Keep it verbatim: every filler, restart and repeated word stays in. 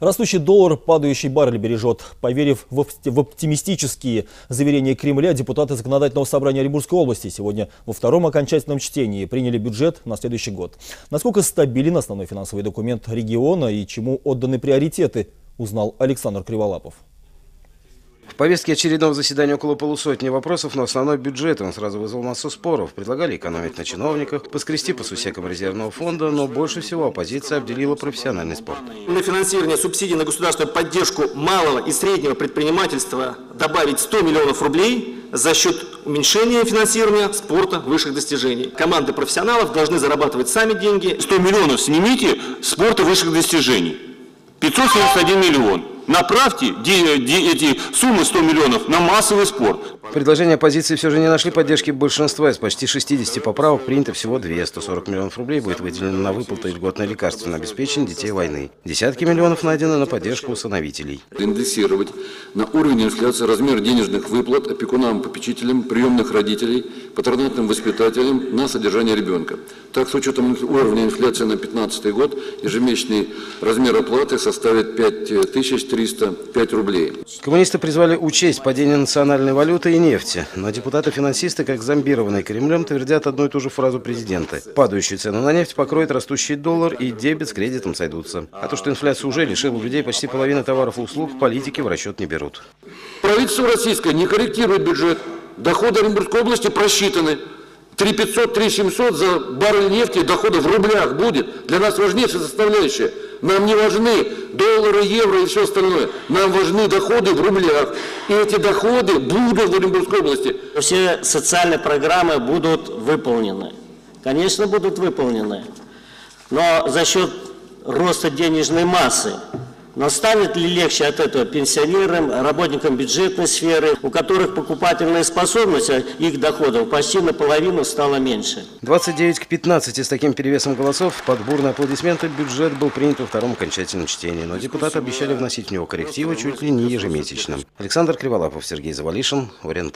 Растущий доллар, падающий баррель бережет. Поверив в оптимистические заверения Кремля, депутаты Законодательного собрания Оренбургской области сегодня во втором окончательном чтении приняли бюджет на следующий год. Насколько стабилен основной финансовый документ региона и чему отданы приоритеты, узнал Александр Криволапов. В повестке очередного заседания около полусотни вопросов, но основной бюджет он сразу вызвал массу споров. Предлагали экономить на чиновниках, поскрести по сусекам резервного фонда, но больше всего оппозиция обделила профессиональный спорт. На финансирование субсидий на государственную поддержку малого и среднего предпринимательства добавить сто миллионов рублей за счет уменьшения финансирования спорта высших достижений. Команды профессионалов должны зарабатывать сами деньги. сто миллионов снимите спорта высших достижений. пятьсот семьдесят один миллион. Направьте эти суммы сто миллионов на массовый спорт. Предложения оппозиции все же не нашли поддержки большинства. Из почти шестидесяти поправок принято всего две. сто сорок миллионов рублей будет выделено на выплату и льготное лекарственное обеспечение детей войны. Десятки миллионов найдено на поддержку усыновителей. Индексировать на уровень инфляции размер денежных выплат опекунам, попечителям, приемных родителей, патронатным воспитателям на содержание ребенка. Так, с учетом уровня инфляции на две тысячи пятнадцатый год, ежемесячный размер оплаты составит пять тысяч триста пять рублей. Коммунисты призвали учесть падение национальной валюты и нефти. Но депутаты-финансисты, как зомбированные Кремлем, твердят одну и ту же фразу президента. Падающую цену на нефть покроет растущий доллар, и дебет с кредитом сойдутся. А то, что инфляция уже лишила людей почти половины товаров и услуг, политики в расчет не берут. Правительство российское не корректирует бюджет. Доходы Оренбургской области просчитаны. три тысячи пятьсот — три тысячи семьсот за баррель нефти дохода в рублях будет. Для нас важнейшая составляющая. Нам не важны доллары, евро и все остальное. Нам важны доходы в рублях. И эти доходы будут в Оренбургской области. Все социальные программы будут выполнены. Конечно, будут выполнены. Но за счет роста денежной массы. Но станет ли легче от этого пенсионерам, работникам бюджетной сферы, у которых покупательная способность их доходов почти наполовину стала меньше? двадцать девять к пятнадцати с таким перевесом голосов под бурные аплодисменты бюджет был принят во втором окончательном чтении, но депутаты обещали вносить в него коррективы чуть ли не ежемесячно. Александр Криволапов, Сергей Завалишин, Оренбург.